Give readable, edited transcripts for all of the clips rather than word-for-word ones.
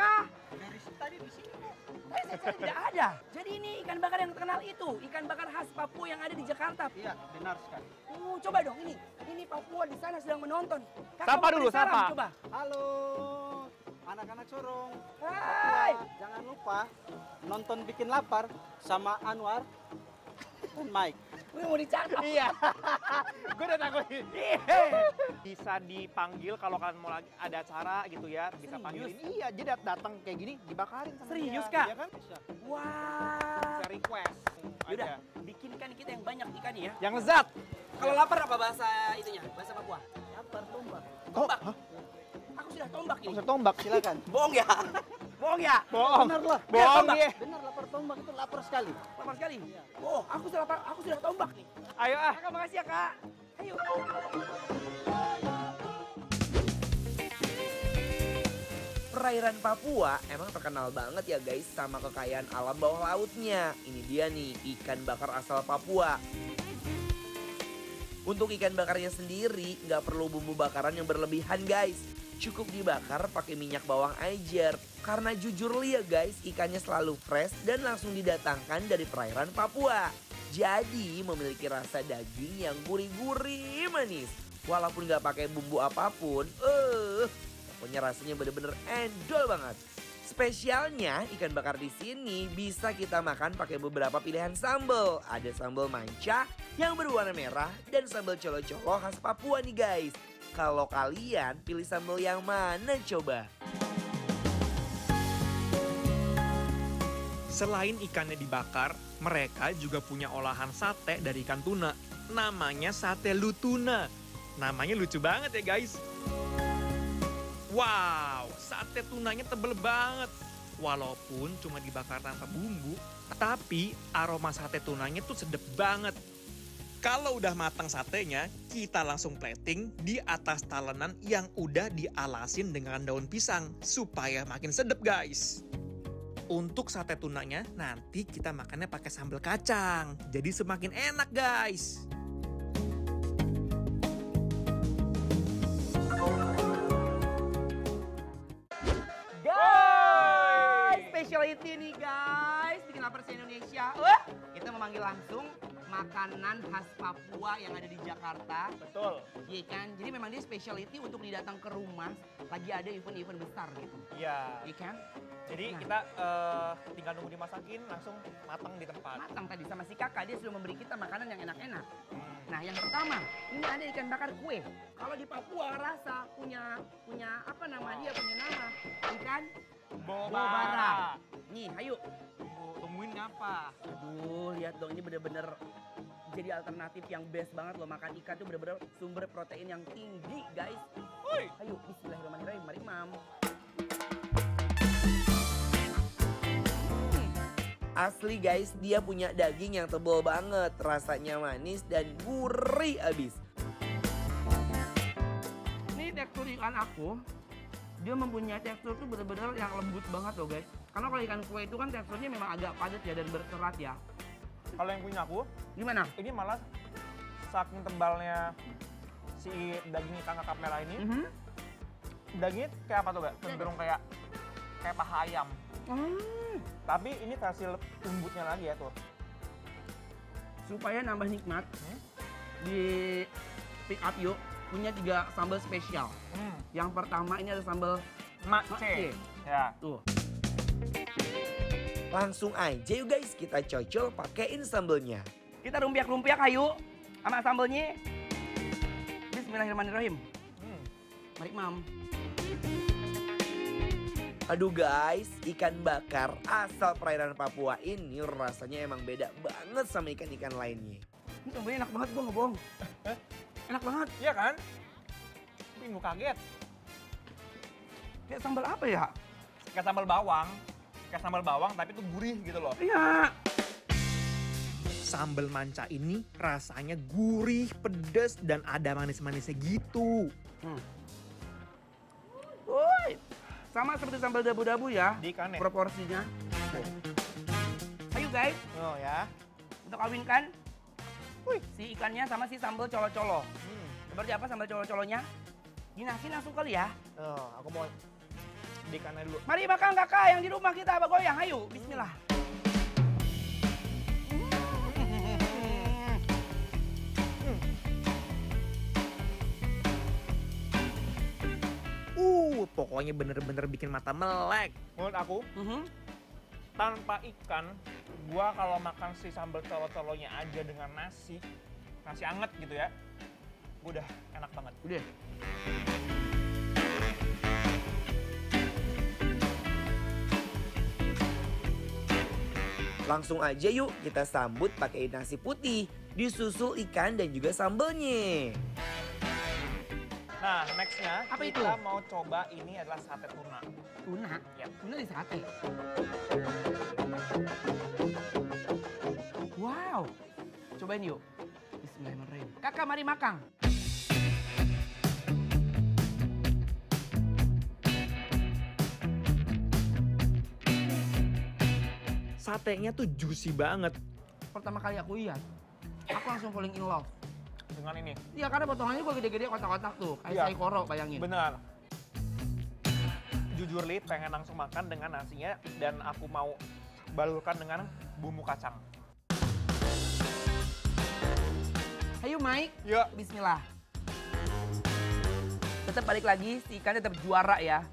kah? Dari tadi di sini kok. Tapi saya tidak ada. Jadi ini ikan bakar yang terkenal itu, ikan bakar khas Papua yang ada di Jakarta. Iya, benar sekali. Coba dong ini Papua di sana sedang menonton. Sapa dulu, sapa. Coba. Halo, anak-anak Sorong. Hai. Jangan lupa nonton Bikin Laper sama Anwar dan Mike. Gue mau dicatat. Iya. Gue udah takut. Bisa dipanggil kalau kalian mau ada acara gitu ya. Bisa panggil. Iya, jadi datang kayak gini dibakarin sama. Serius, Kak? Iya kan? Bisa. Wow. Bisa request. Yaudah, bikinkan kita yang banyak ikan ya. Yang lezat. Kalau lapar apa bahasa itunya? Bahasa Papua. Lapar tombak. Tombak? Aku sudah tombak ini. Sudah tombak, silakan. Bohong ya? Bohong ya? Bohong. Benar lah. Bohong ya. Benar, lapar tombak itu lapar sekali. Lapar sekali? Iya. Oh, aku sudah tombak nih. Ayo ah. Kakak, makasih ya, Kak. Ayo. Perairan Papua emang terkenal banget ya guys sama kekayaan alam bawah lautnya. Ini dia nih, ikan bakar asal Papua. Untuk ikan bakarnya sendiri, nggak perlu bumbu bakaran yang berlebihan guys. Cukup dibakar pakai minyak bawang aja. Karena jujur ya guys, ikannya selalu fresh dan langsung didatangkan dari perairan Papua. Jadi memiliki rasa daging yang gurih-gurih manis. Walaupun nggak pakai bumbu apapun, pokoknya rasanya bener-bener endol banget. Spesialnya ikan bakar di sini bisa kita makan pakai beberapa pilihan sambal. Ada sambal manca yang berwarna merah dan sambal colo-colo khas Papua nih guys. Kalau kalian pilih sambal yang mana coba? Selain ikannya dibakar, mereka juga punya olahan sate dari ikan tuna. Namanya sate lutuna. Namanya lucu banget ya guys. Wow, sate tunanya tebel banget. Walaupun cuma dibakar tanpa bumbu, tapi aroma sate tunanya tuh sedap banget. Kalau udah matang satenya, kita langsung plating di atas talenan yang udah dialasin dengan daun pisang supaya makin sedap, guys. Untuk sate tunanya, nanti kita makannya pakai sambal kacang. Jadi semakin enak, guys. Speciality nih guys, Bikin Laper se-Indonesia. Kita memanggil langsung makanan khas Papua yang ada di Jakarta. Betul. Iya kan? Jadi memang dia speciality untuk didatang ke rumah lagi ada event-event besar gitu. Iya. Iya kan? Jadi kita tinggal nunggu dimasakin langsung matang di tempat. Matang tadi sama si kakak, dia sudah memberi kita makanan yang enak-enak. Nah yang pertama, ini ada ikan bakar kue. Kalau di Papua rasa punya apa nama dia, punya nama ikan Bobara. Nih, ayo. Tungguin apa? Aduh, lihat dong ini bener-bener jadi alternatif yang best banget loh. Makan ikan tuh bener-bener sumber protein yang tinggi, guys. Oi. Ayo, bismillahirrahmanirrahim. Mari, Mam. Asli guys, dia punya daging yang tebal banget. Rasanya manis dan gurih abis. Ini tekstur ikan aku. Dia mempunyai tekstur tuh bener-bener yang lembut banget loh guys. Karena kalau ikan kue itu kan teksturnya memang agak padat ya dan berkerat ya. Kalau yang punya aku, gimana? Ini malah saking tebalnya si daging ikan kakap merah ini, dagingnya kayak apa tuh gak? Cenderung kayak paha ayam. Tapi ini versi lembutnya lagi ya tuh. Supaya nambah nikmat, di pick up yuk. Punya 3 sambal spesial. Yang pertama ini ada sambal makce. Ya. Tuh. Langsung aja yuk guys, kita cocol pakein sambalnya. Kita rumpiak-rumpiak ayo sama sambalnya. Bismillahirrahmanirrahim. Mari Mam. Aduh guys, ikan bakar asal perairan Papua ini rasanya emang beda banget sama ikan-ikan lainnya. Ini sambalnya enak banget, gue nggak bohong. Enak banget. Iya kan? Tapi gue kaget. Kayak sambal apa ya? Kayak sambal bawang. Kayak sambal bawang tapi tuh gurih gitu loh. Iya. Sambal manca ini rasanya gurih, pedes, dan ada manis-manisnya gitu. Woi. Sama seperti sambal dabu-dabu ya. Dikan, ya? Proporsinya. Ayo guys. Oh ya. Untuk kawinkan. Si ikannya sama si sambal colo-colo. Seperti apa sambal colo-colonya? Dinasin langsung kali ya. Aku mau di kanan dulu. Mari makan kakak yang di rumah kita bergoyang. Ayo, bismillah. Pokoknya bener-bener bikin mata melek. Menurut aku, tanpa ikan, gua kalau makan si sambal colo-colonya aja dengan nasi anget gitu ya, udah enak banget. Udah. Langsung aja yuk kita sambut pakai nasi putih, disusul ikan dan juga sambalnya. Nah, next-nya kita mau coba ini adalah sate tuna. Tuna? Yep. Tuna di sate? Wow! Cobain yuk. Bismillahirrahmanirrahim. Kakak, mari makan. Satenya tuh juicy banget. Pertama kali aku lihat, aku langsung falling in love. Dengan ini? Iya, karena potongannya gue gede-gede kotak-kotak tuh. Kayak ya. Saikoro, bayangin. Bener. Jujur, Li, pengen langsung makan dengan nasinya. Dan aku mau balurkan dengan bumbu kacang. Ayo, Mike. Yuk. Bismillah. Tetap balik lagi, si ikan tetap juara ya.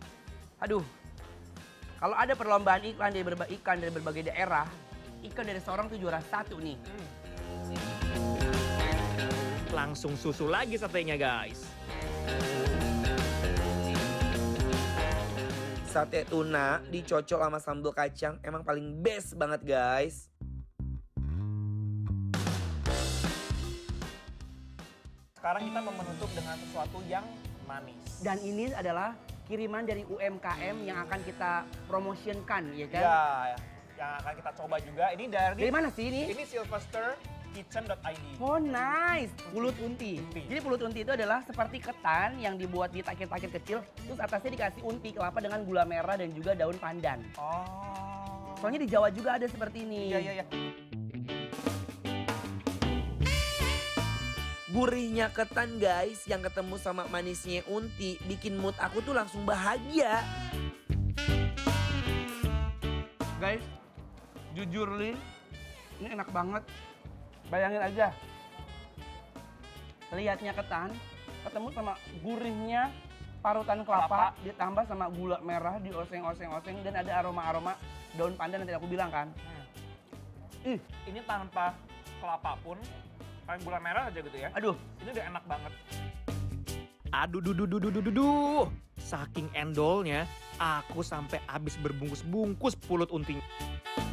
Aduh. Kalau ada perlombaan iklan dari berbagai daerah, ikan dari seorang tuh juara satu nih. Langsung susul lagi satenya, guys. Sate tuna dicocol sama sambal kacang emang paling best banget, guys. Sekarang kita mau menutup dengan sesuatu yang manis. Dan ini adalah kiriman dari UMKM yang akan kita promosionkan, ya kan? Ya, yang akan kita coba juga. Ini dari mana sih ini? Ini Silverster. Kitchen.id. Oh nice, pulut unti. Jadi pulut unti itu adalah seperti ketan yang dibuat di takir-takir kecil, terus atasnya dikasih unti kelapa dengan gula merah dan juga daun pandan. Oh. Soalnya di Jawa juga ada seperti ini. Iya. Gurihnya ketan guys, yang ketemu sama manisnya unti, bikin mood aku tuh langsung bahagia. Guys, jujur Lin, ini enak banget. Bayangin aja, lihatnya ketan, ketemu sama gurihnya parutan kelapa, ditambah sama gula merah dioseng-oseng-oseng, dan ada aroma-aroma daun pandan yang tadi aku bilang kan. Ini tanpa kelapa pun, paling gula merah aja gitu ya. Aduh, ini udah enak banget. Aduh, saking endolnya, aku sampai habis berbungkus-bungkus pulut untinya.